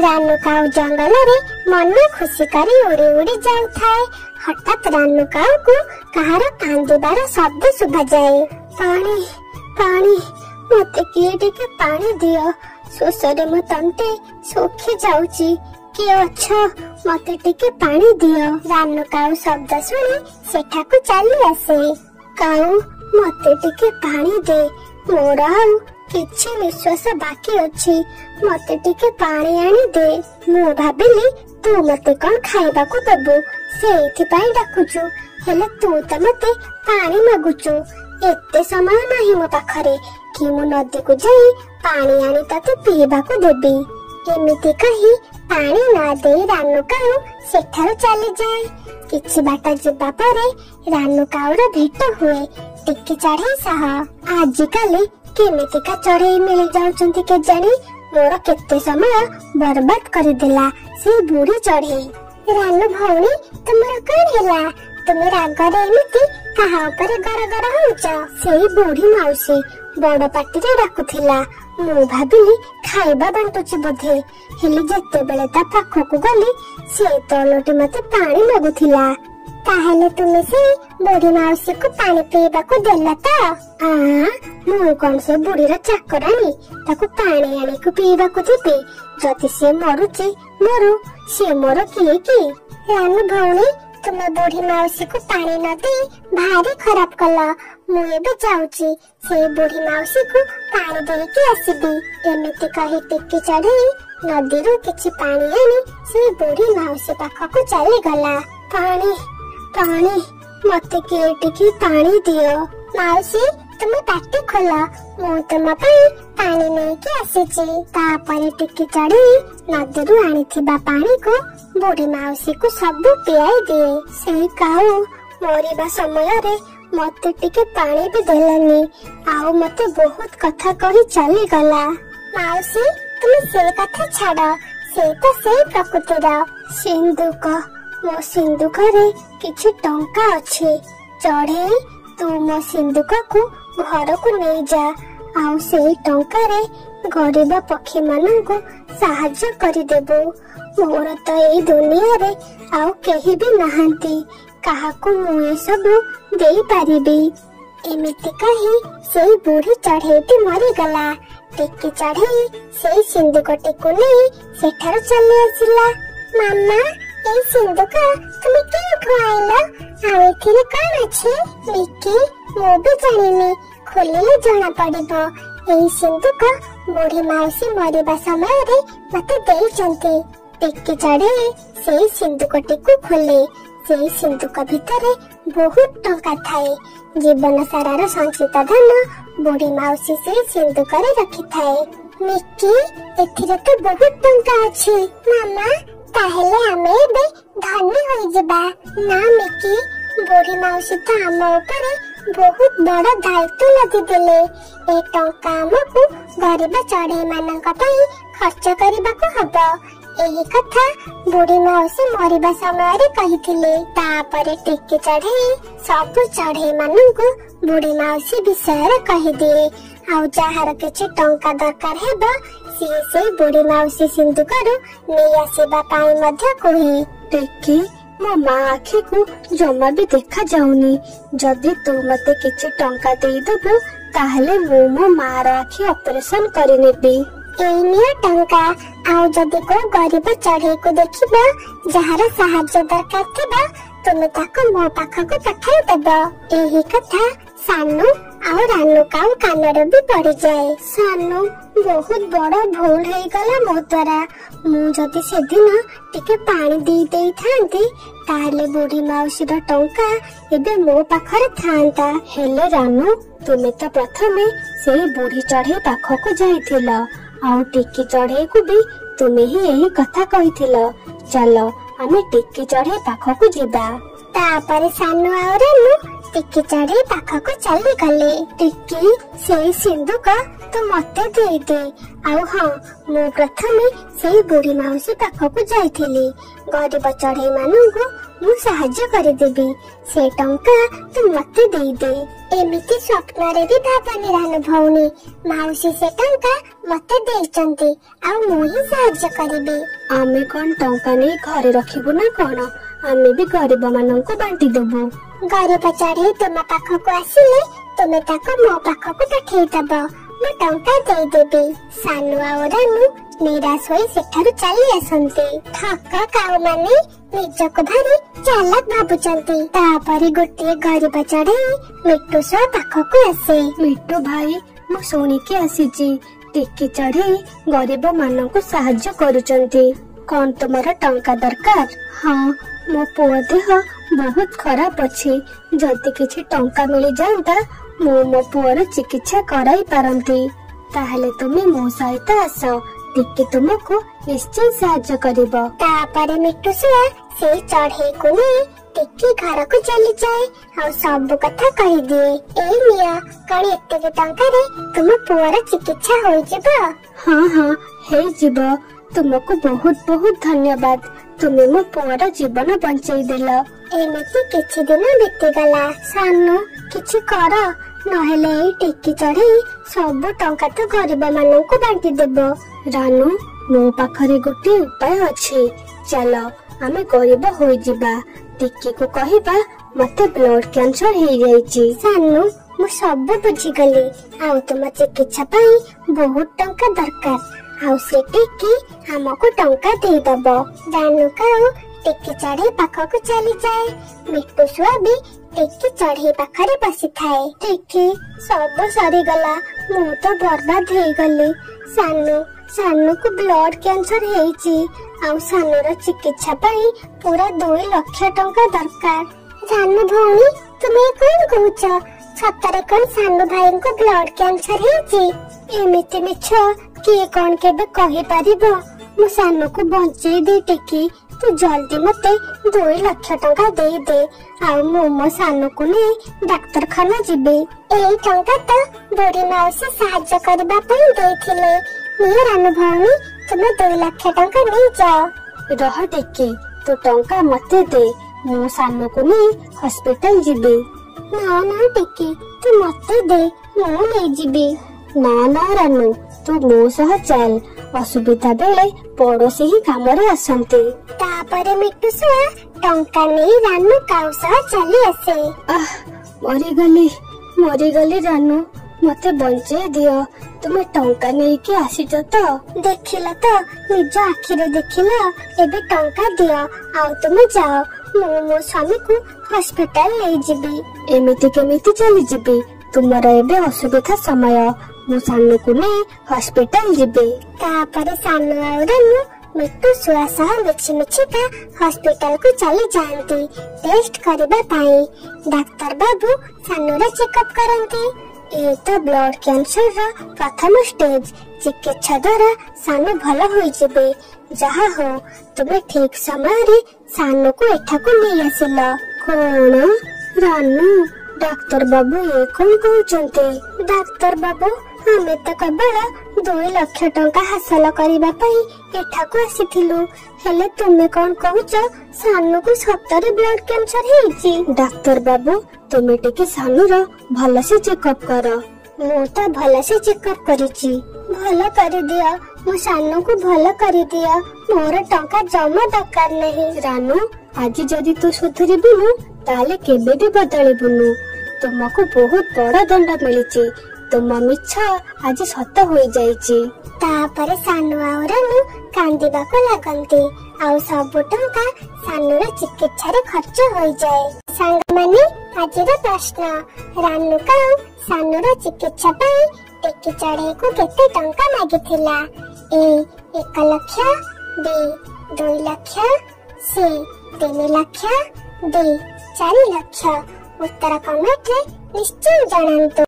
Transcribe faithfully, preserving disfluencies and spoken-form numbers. रानुकाऊ जंगल रे मन में खुशी करी उड़ी उड़ी जाऊ थाए। हठात रानुकाऊ को कहार कांदिबार शब्द सुभा जाए। पानी पानी मते किए टिके पानी दियो, शोषरे मो तंते सोखी जाऊची, के अच्छा मते टिके पानी दियो। रानुकाऊ शब्द सुनी सेठा को चली आसे। काऊ मते टिके पानी दे, मोरा आऊ किछि निश्वास बाकी अछि, मते टिके पानी आनी दे। मु भाबिली तू मते कोन खाइबा को देबो, सेथि पाई डाकुछु, हेले तू त मते पानी मागुछु। एते समय नाही मो पाखरे कि मु नदी को जाई पानी आनी तते पीबा को देबी। एमिति कही पानी ना दे रानुकाऊ सेठारो चली जाए। किछि बाट जिबा परे रानुकाऊर भेट हुए टिक्की चढ़े सह। आज काले केमितिका चढ़े मिल जाउचंती के जानी, मोर केते समय बर्बाद कर देला से बूढ़ी चढ़े। रानु भौणी तुमर कोन हेला, तुमे रागरे एमिति कहा ऊपर गरा गरा होउछ? सेई बूढ़ी माउसी बड़ पाटी रे डाकुथिला। मु भाबिली खाइबा बांटुची बोधे, हेले जेते बेले ता पाखो को गली से तलोटी मते पानी मागुथिला। ताहेले तुमे से बूढ़ी माउसी को पानी पीबा को देला त? आ मु कोन से बूढ़ी रे चाकरानी, ताको पानी आनी को पीबा को देबे, जति से मरुची मरु, से मोर किए की। रानु भौणी तुमे बूढ़ी माउसी को पानी न दे भारी खराब कला, मुए भी जाऊची से बूढ़ी माउसी को पानी दे के आसीबी। एमिति कही टिक्की चढ़ी नदी रो किछि पानी आनी से बूढ़ी माउसी पाख को चली गला। पानी पानी मते के टिक्की पानी दियो, माउसी तुमे पाटी खोला, मु तुम पाई पानी नहीं के आसीची। तापरे टिक्की चढ़ी नदी रो आनीथिबा पानी को बूढ़ी माउसी को सब पियाई दिए। से काऊ मोरीबा समय रे मते टिके पानी भी देलानी, आउ मते बहुत कथा कही चली गला। माउसी तुम से कथा छाड़, से तो से प्रकृति रा सिंधुक मो सिंधुक रे किछ टंका अछि, चढ़े तू मो सिंधुक को घर को नहीं जा, आउ से टंका रे गरीब पक्षी मानन को सहायता करी देबो। मोर तो ए दुनिया रे आउ केही भी नहंती, कहा को मुए सब देई पारिबी। एमिति कही सेई बूढ़ी चढ़ेती मरी गला। टिक्की चढ़े सेई सिंधुक टिकु नेई सेठार चली आसिला। मामा ए सिंधुक तुमे के खुआइला, आउ एथिरे कोन अछि? निकी मो भी जानिनी, खोलिले जाना पड़िबो। ए सिंधुक बूढ़ी माउसी मरीबा समय रे मते देई चंती। टिक्की चढ़े से सिंधुक टिकु खोले, से सिंधुक भितरे बहुत टंका थाए, जीवन सारा रो संचित धन बूढ़ी माउसी से सिंधुक रे रखी थाए। निकी एथिरे तो बहुत टंका अछि, मामा ताहेले हमें बे धनी होई जेबा। ना निकी बूढ़ी माउसी तो हम ऊपर बहुत बड़ा दायित्व लदी देले, ए टंका हमकु गरीब चढ़े मानक पई खर्च करबा को हबो। एही कथा बूढ़ी माउसी मरीबा समय रे कहिथिले। तापरे टिक्की चढ़े सब चढ़े मानन को बूढ़ी माउसी विषय रे कहि दिए, आउ जाहर किछि टंका दरकार हेबा से से बूढ़ी माउसी सिंधुक रो नेई आसीबा पाई मध्य कहि। टिक्की मो माँ आखी को जमा भी देखा जाऊनी, जदि तू मते किछि टंका देई देबो ताहले मु मो माँ रा आखी ऑपरेशन करि नेबी। एनिया टंका आउ जदि को गरीब चढ़े को देखिबा जहार सहायता दरकार थिबा तुमे ताको मो पाखा को पठाई देबो। एही कथा सानू आउ रानुकाऊ कानर भी पड़ी जाए। सानू बहुत बड़ा भूल हेई गला मो द्वारा, मु जदि सेदिन टिके पानी देई देई थांती ताहले बूढ़ी माउसी रा टंका एबे मो पाखरे थांता। हेले रानू तुमे तो प्रथमे सेई बूढ़ी चढ़े पाखो को जाइथिला, आउ टिक्की चढ़े को भी तुमे ही यही कथा कहिथिलो, चलो आमे टिक्की चढ़े पाखो को जिबा। तापर सानू आउ रानू टिक्की चढ़ी पाखको चली गले। टिक्की से सिंदूक तो मते दे दे। आउ हाँ मु प्रथमे से बुढ़ी मौसी पाखको जाइथिली। गरीब चढ़ई मानू मु साहाय्य करदेबी। से टंका तू मते दे दे। एमिति स्वप्न रे भी भावनी रान भौनी मौसी से टंका मते देचंती आ मु ही साहाय्य करबी। आमे कोन टंका नै घरे रखिबो ना कोन आमे भी गरीब मानन को बांटी देबो। गरीब चढ़ई तुम पाख को आसीले तुमे ताको मो पाख को पठेई देबो। मु टंका दे देबी। सानुआ ओरानु निराश होई सेठारु चली आसंती। ठक काउ माने निजको भारी चालक भाबुचंती। तापरे गोटे गरीब चढ़ई मिट्टू सो पाखको आसे। मिट्टू भाई मु सोनी के आसीची टिक्की चढ़ई गरीब मानन को सहाय्य करूचंती। कोन तुमरा टंका दरकार? हां मो पुओ देह बहुत खराब अछि। जति किछि टंका मिली जानता मु मो पुओर चिकित्सा कराई पारंती। ताहले तुमे मो सहायता आसो। टिक्की तुमको निश्चय सहाय्य करब। तापरे मिट्टू से से चढ़ई कोनी टिक्की घर को चली जाए और सब कथा कहि दिए। ए मिया कण एते के टंका रे तुम पुअर चिकित्सा होई जेबो। हां हां हे जेबो। तुमको बहुत बहुत धन्यवाद। तुमे मो पुअर जीवन बचाई देला। एमेति किछि दिन बीती गला। सानु किछि कर नहले टिक्की चढ़ई सब टंका तो गरीब मानन को बांटी देबो। रानू मो पाखरे गोटे उपाय अछि। चलो आमे गरीब होई जिबा। टिक्की को कहिबा मते ब्लड कैंसर हे जाईची। सानू मु सब बुझी गली। आ तुम चिकित्सा पाई बहुत टंका दरकार। आ से टिक्की हमको टंका दे दबो। रानू काऊ टिक्की चढ़ई पाखको चली जाए। मिट्टू सुआ भी टिक्की चढ़ई पाखरे बसी थाए। टिक्की सब सरी गला। मु तो बर्बाद हे गली। सानू सानू को ब्लड कैंसर हेची। आउ सानू रो चिकित्सा पाई पूरा दो लाख टंका दरकार। जानू भौनी तुमे कोन कहूछ? सतरे कोन सानू भाई को ब्लड कैंसर हेची? एमिति मिछ के कोन केबे कहि पारिबो। मु सानू को बंचई दे। टिक्की तू जल्दी मते दो लाख टंका दे दे। आउ मु मो सानू को ने डाक्टरखाना जिबे। एई टंका त बुढ़ी मौसी सहाय्य करबा पई देथिले। नियर अनुभवनी तुमे दो लाख टंका नै जाओ। रह टिक्की तू टंका मते दे। मु सानू को ने हॉस्पिटल जिबे। ना ना टिक्की तू मते दे मु नै जिबे। ना ना रानू तू मो सह चल। असुविधा बेले पड़ोसी ही कामरे आसंती। तापरे मिट्टू सुआ टंका नै रानू काउ सह चली आसे। आह मरी गली मरी गली। रानू मते बंचे दियो। तुमे टंका नै के आसीच त देखिला त निज आखी रे देखिला। एबे टंका दियो आउ तुमे जाओ। मु मो स्वामी को हॉस्पिटल ले जिबी। एमिति केमिति चली जिबी? तुमरा एबे असुविधा समय। मु सानू को ने हॉस्पिटल जिबी। तापरे सानू आउरा मु मिट्टू सुआ सह मिछि मिछि का हॉस्पिटल को चली जानती टेस्ट करबा पाई। डॉक्टर बाबू सानू रे चेकअप करंती। ये तो ब्लड कैंसर रा प्रथम स्टेज। चिकित्सा द्वारा सानू भला होई जेबे। जहा हो तुमे ठीक समय रे सानू को एठा को नै आसिला। कोन रानू डॉक्टर बाबू ये कोन कहउचंते? डॉक्टर बाबू हमें तो केवल दो लाख टंका हासिल करबा पई एठा को आसीथिलु। हेले तुमे कोन कहउच सानू को सतरे ब्लड कैंसर हेची? डॉक्टर बाबू तुमे टिके सानू रो भला से चेकअप करो। मु तो भला से चेकअप करिची। भला कर दिया मु सानू को भला कर दिया। मोर टंका जमा दरकार नहीं। रानू आज जदी तू सुधरिबुनु ताले केबे भी बदलिबुनु। तुमको बहुत बड़ा दंड मिलिची। तुम मिच्छा आज सत होई जाईची। तापरे सानू आउरानु कांदीबा को लागंती। आउ सब टंका सानू रे चिकित्सा रे खर्च होई जाए। संग माने आज रो प्रश्न रानू का सानू रो चिकित्सा पाई टिक्की चढ़ई को केते टंका मागिथिला? ए एक लाख बी दो लाख सी तीन लाख डी चार लाख। उत्तर कमेंट रे निश्चय जणांतु।